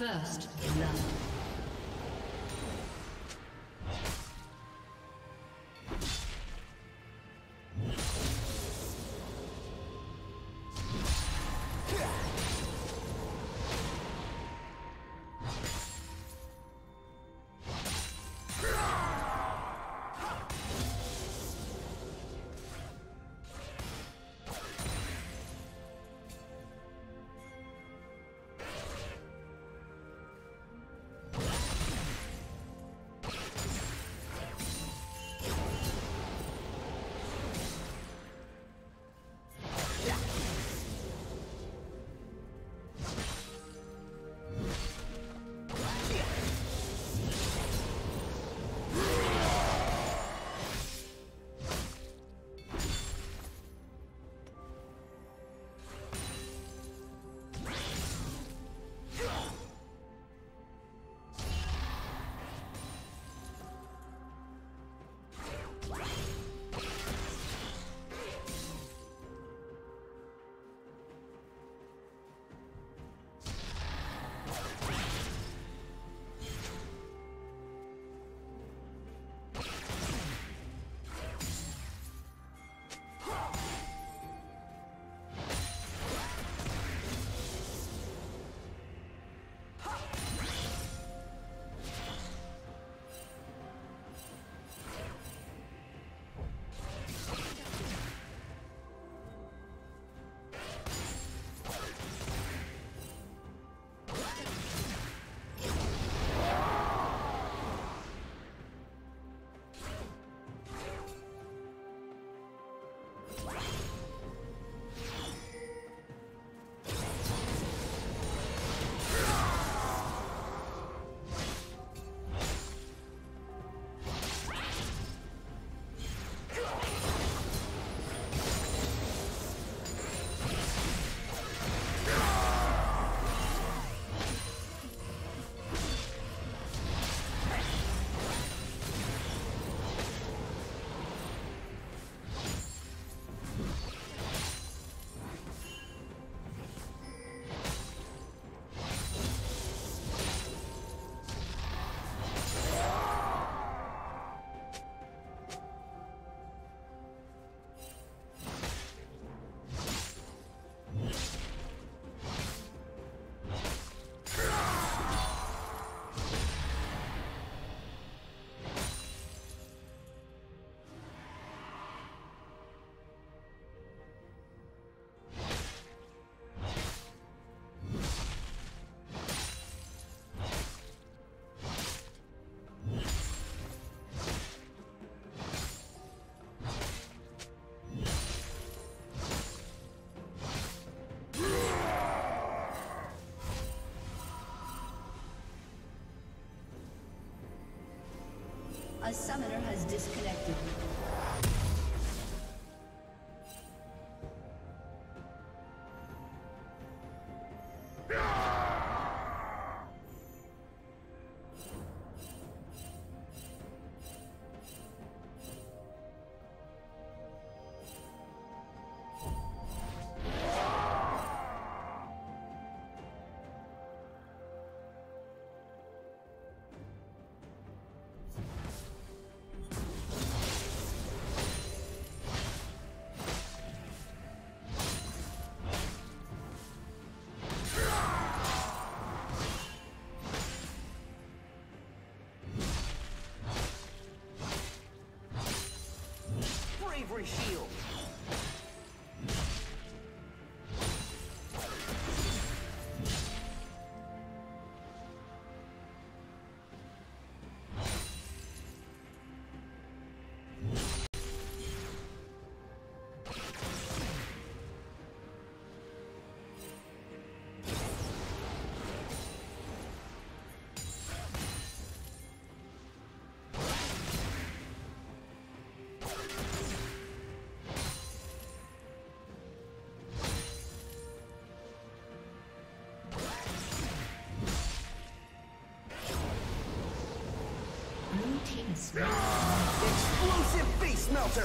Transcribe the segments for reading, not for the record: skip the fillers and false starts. First love. A summoner has disconnected. Shield. Explosive face melter!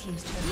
Team's turn.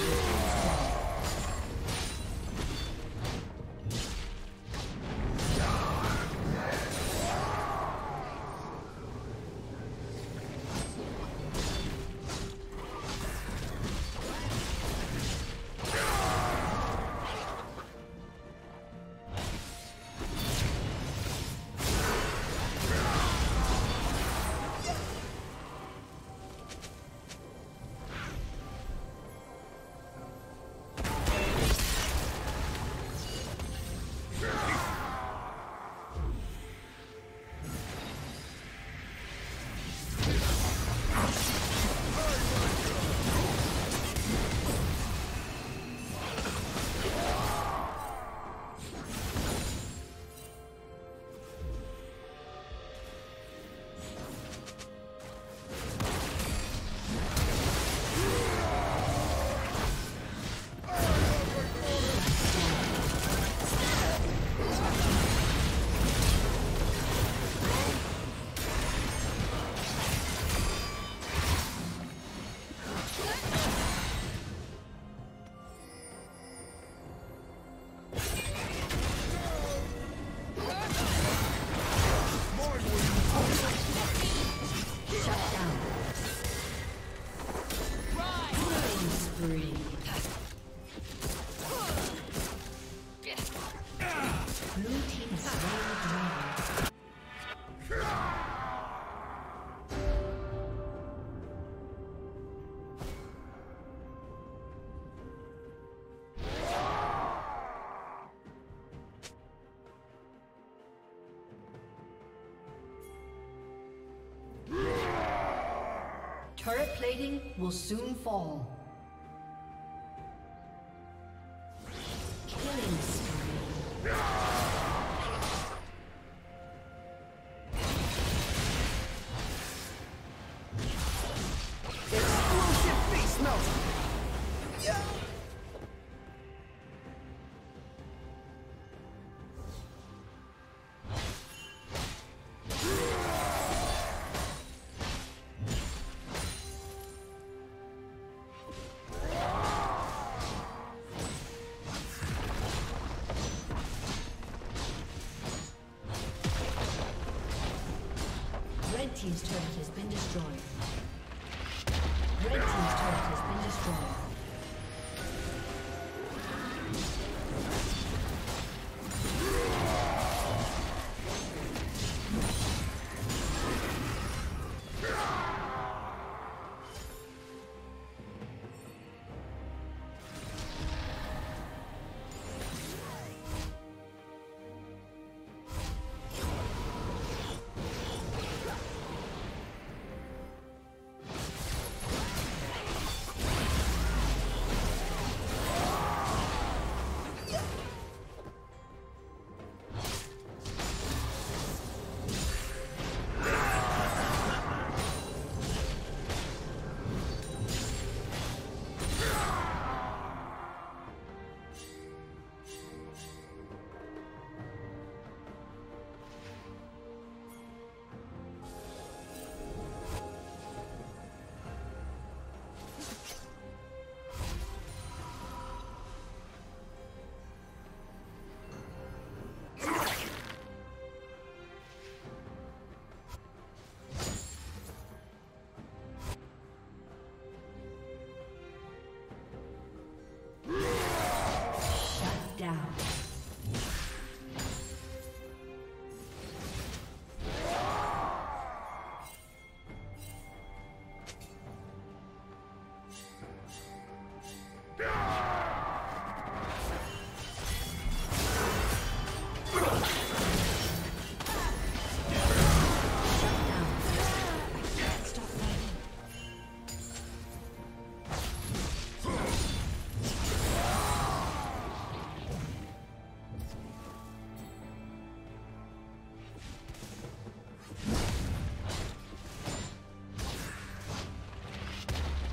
Turret plating will soon fall. Killing spree. Red team's turret has been destroyed. Red team's turret has been destroyed.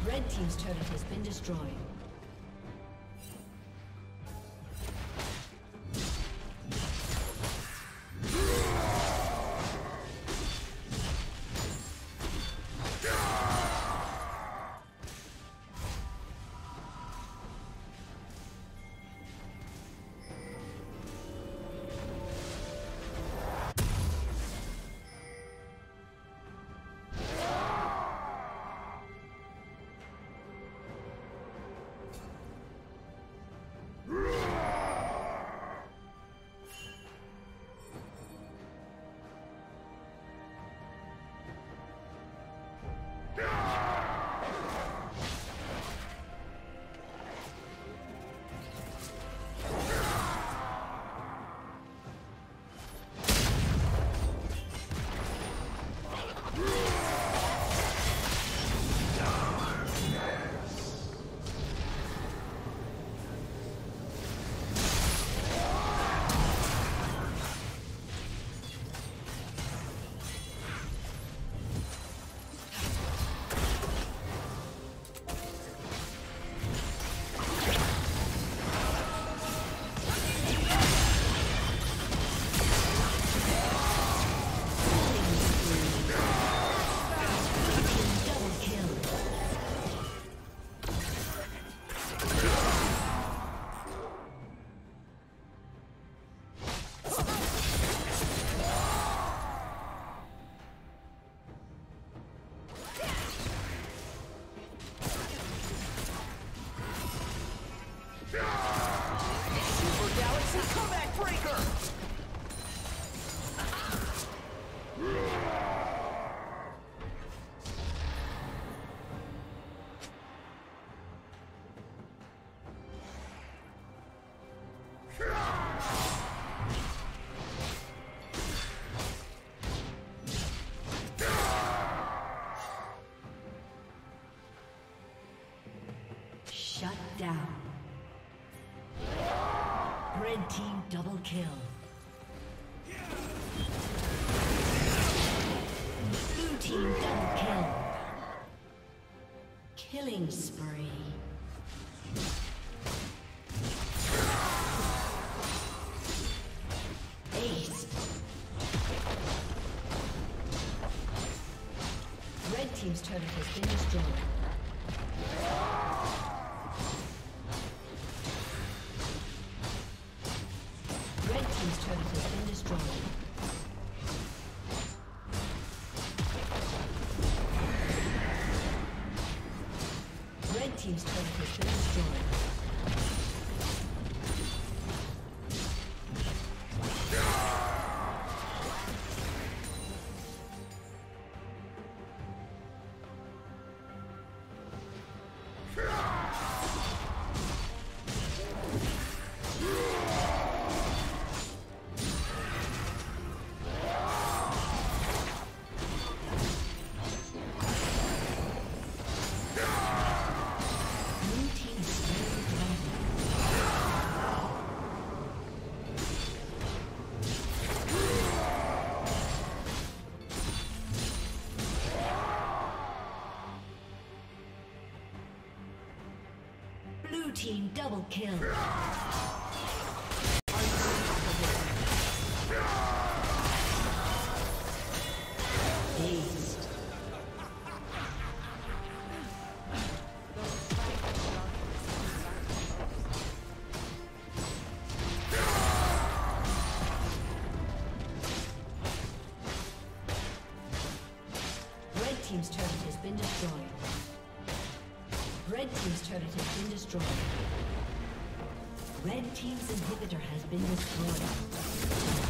Red team's turret has been destroyed. down. Red team double kill. Blue team double kill. Killing spree. Ace. Red team's turret has been destroyed. Team's turret has been destroyed. Team double kill. Red team's turret has been destroyed. Red team's turret has been destroyed. Red team's inhibitor has been destroyed.